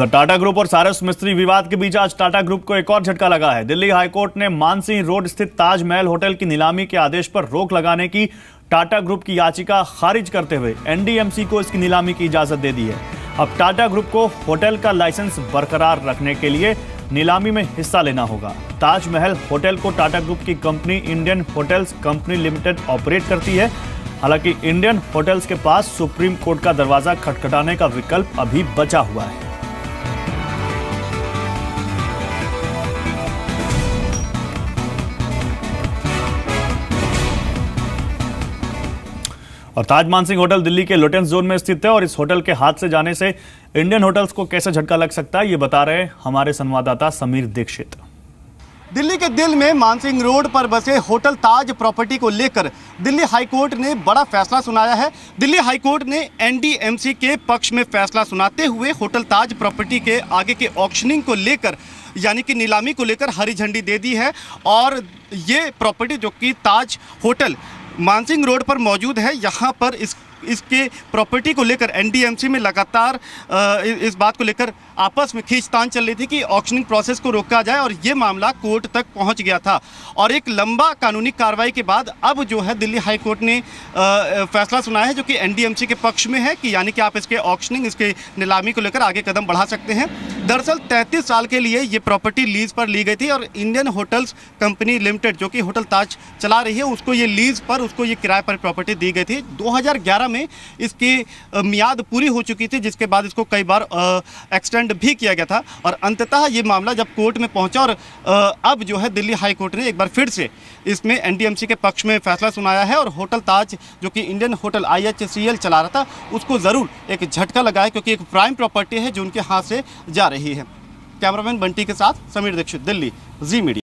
Tata group और सारस मिस्त्री विवाद के बीच आज टाटा ग्रुप को एक और झटका लगा है। दिल्ली हाईकोर्ट ने मानसिंह रोड स्थित ताज महल होटल की नीलामी के आदेश पर रोक लगाने की टाटा ग्रुप की याचिका खारिज करते हुए एनडीएमसी को इसकी नीलामी की इजाजत दे दी है। अब टाटा ग्रुप को होटल का लाइसेंस बरकरार रखने के लिए नीलामी में हिस्सा लेना होगा। ताज महल होटल को टाटा ग्रुप की company Indian hotels company limited operate करती है। हालांकि इंडियन होटल्स के पास सुप्रीम कोर्ट का दरवाजा खटखटाने का विकल्प अभी बचा हुआ है। और ताज मानसिंह होटल दिल्ली के लुटेंस जोन में स्थित है और इस होटल के हाथ से जाने से इंडियन होटल्स को कैसे झटका लग सकता है, ये बता रहे हमारे संवाददाता समीर दीक्षित। दिल्ली के दिल में मानसिंह रोड पर बसे होटल ताज प्रॉपर्टी को लेकर दिल्ली हाईकोर्ट ने बड़ा फैसला सुनाया है। दिल्ली हाईकोर्ट ने एनडीएमसी के पक्ष में फैसला सुनाते हुए होटल ताज प्रॉपर्टी के आगे के ऑक्शनिंग को लेकर यानी कि नीलामी को लेकर हरी झंडी दे दी है। और ये प्रॉपर्टी जो कि ताज होटल मानसिंह रोड पर मौजूद है, यहाँ पर इसके प्रॉपर्टी को लेकर एनडीएमसी में लगातार इस बात को लेकर आपस में खींचतान चल रही थी कि ऑक्शनिंग प्रोसेस को रोका जाए, और ये मामला कोर्ट तक पहुंच गया था। और एक लंबा कानूनी कार्रवाई के बाद अब जो है दिल्ली हाई कोर्ट ने फैसला सुनाया है जो कि एनडीएमसी के पक्ष में है कि यानी कि आप इसके ऑक्शनिंग इसके नीलामी को लेकर आगे कदम बढ़ा सकते हैं। दरअसल 33 साल के लिए ये प्रॉपर्टी लीज पर ली गई थी और इंडियन होटल्स कंपनी लिमिटेड जो कि होटल ताज चला रही है उसको ये लीज पर उसको ये किराए पर प्रॉपर्टी दी गई थी। 2011 में इसकी मियाद पूरी हो चुकी थी, जिसके बाद इसको कई बार एक्सटेंड भी किया गया था। और अंततः ये मामला जब कोर्ट में पहुंचा और अब जो है दिल्ली हाई कोर्ट ने एक बार फिर से इसमें एनडीएमसी के पक्ष में फैसला सुनाया है और होटल ताज जो कि इंडियन होटल IHCL चला रहा था उसको ज़रूर एक झटका लगा है, क्योंकि एक प्राइम प्रॉपर्टी है जो उनके हाथ से जा रही है। कैमरामैन बंटी के साथ समीर दीक्षित, दिल्ली, ज़ी मीडिया।